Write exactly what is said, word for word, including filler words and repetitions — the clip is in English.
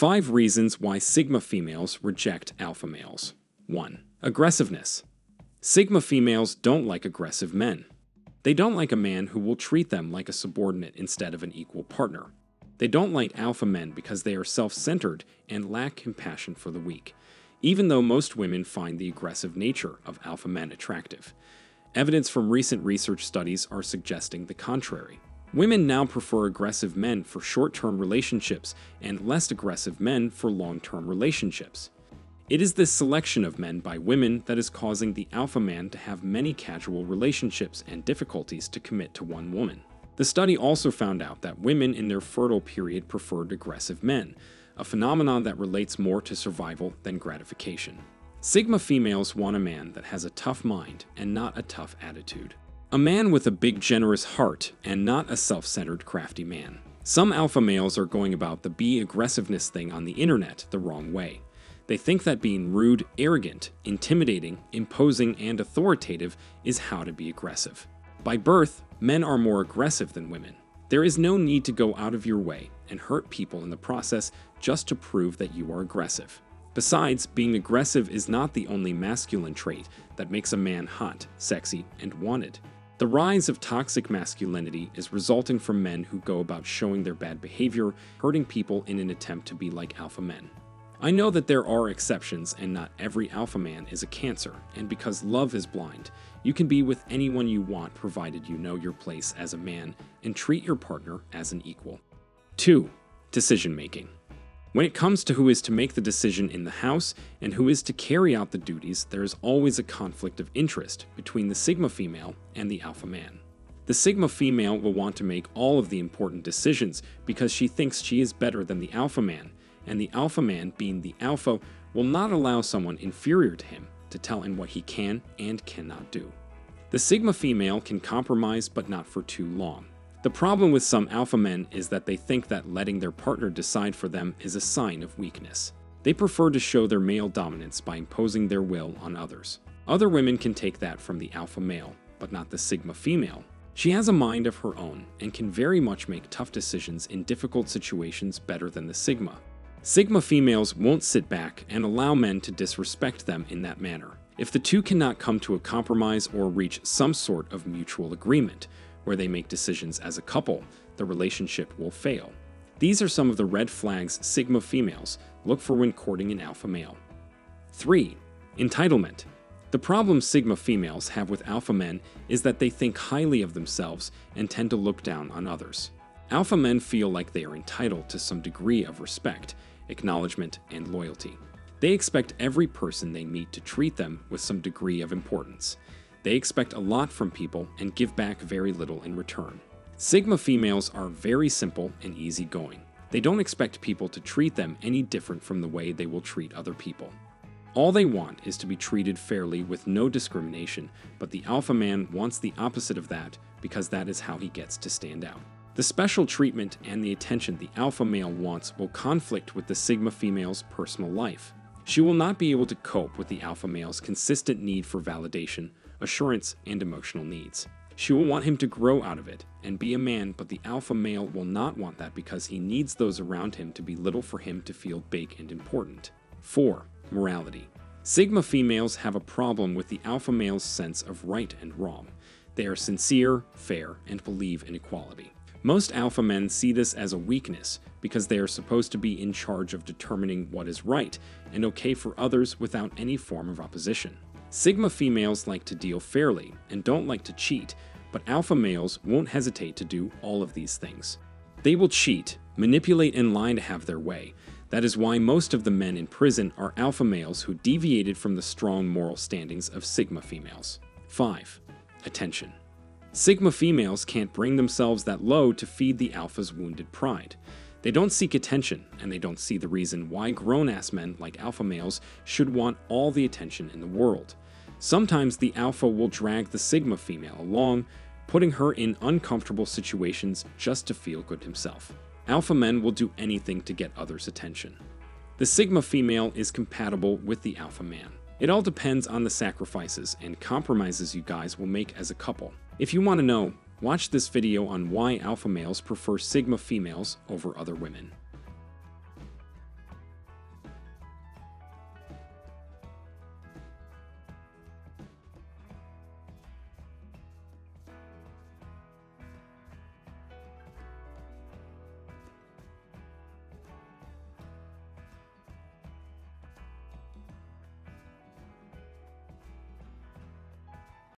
Five reasons why sigma females reject alpha males. one. Aggressiveness. Sigma females don't like aggressive men. They don't like a man who will treat them like a subordinate instead of an equal partner. They don't like alpha men because they are self-centered and lack compassion for the weak, even though most women find the aggressive nature of alpha men attractive. Evidence from recent research studies are suggesting the contrary. Women now prefer aggressive men for short-term relationships and less aggressive men for long-term relationships. It is this selection of men by women that is causing the alpha man to have many casual relationships and difficulties to commit to one woman. The study also found out that women in their fertile period preferred aggressive men, a phenomenon that relates more to survival than gratification. Sigma females want a man that has a tough mind and not a tough attitude. A man with a big, generous heart and not a self-centered, crafty man. Some alpha males are going about the bee aggressiveness thing on the internet the wrong way. They think that being rude, arrogant, intimidating, imposing, and authoritative is how to be aggressive. By birth, men are more aggressive than women. There is no need to go out of your way and hurt people in the process just to prove that you are aggressive. Besides, being aggressive is not the only masculine trait that makes a man hot, sexy, and wanted. The rise of toxic masculinity is resulting from men who go about showing their bad behavior, hurting people in an attempt to be like alpha men. I know that there are exceptions and not every alpha man is a cancer, and because love is blind, you can be with anyone you want provided you know your place as a man and treat your partner as an equal. two. Decision-making. When it comes to who is to make the decision in the house and who is to carry out the duties, there is always a conflict of interest between the sigma female and the alpha man. The sigma female will want to make all of the important decisions because she thinks she is better than the alpha man, and the alpha man, being the alpha, will not allow someone inferior to him to tell him what he can and cannot do. The sigma female can compromise, but not for too long. The problem with some alpha men is that they think that letting their partner decide for them is a sign of weakness. They prefer to show their male dominance by imposing their will on others. Other women can take that from the alpha male, but not the sigma female. She has a mind of her own and can very much make tough decisions in difficult situations better than the sigma. Sigma females won't sit back and allow men to disrespect them in that manner. If the two cannot come to a compromise or reach some sort of mutual agreement, where they make decisions as a couple, the relationship will fail. These are some of the red flags sigma females look for when courting an alpha male. three. Entitlement. The problem sigma females have with alpha men is that they think highly of themselves and tend to look down on others. Alpha men feel like they are entitled to some degree of respect, acknowledgement, and loyalty. They expect every person they meet to treat them with some degree of importance. They expect a lot from people and give back very little in return. Sigma females are very simple and easygoing. They don't expect people to treat them any different from the way they will treat other people. All they want is to be treated fairly with no discrimination, but the alpha man wants the opposite of that because that is how he gets to stand out. The special treatment and the attention the alpha male wants will conflict with the sigma female's personal life. She will not be able to cope with the alpha male's consistent need for validation, assurance, and emotional needs. She will want him to grow out of it and be a man, but the alpha male will not want that because he needs those around him to be little for him to feel big and important. four. Morality. Sigma females have a problem with the alpha male's sense of right and wrong. They are sincere, fair, and believe in equality. Most alpha men see this as a weakness because they are supposed to be in charge of determining what is right and okay for others without any form of opposition. Sigma females like to deal fairly and don't like to cheat, but alpha males won't hesitate to do all of these things. They will cheat, manipulate, and lie to have their way. That is why most of the men in prison are alpha males who deviated from the strong moral standings of sigma females. five. Attention. Sigma females can't bring themselves that low to feed the alpha's wounded pride. They don't seek attention, and they don't see the reason why grown-ass men like alpha males should want all the attention in the world. Sometimes the alpha will drag the sigma female along, putting her in uncomfortable situations just to feel good himself. Alpha men will do anything to get others' attention. The sigma female is compatible with the alpha man. It all depends on the sacrifices and compromises you guys will make as a couple. If you want to know, watch this video on why alpha males prefer sigma females over other women.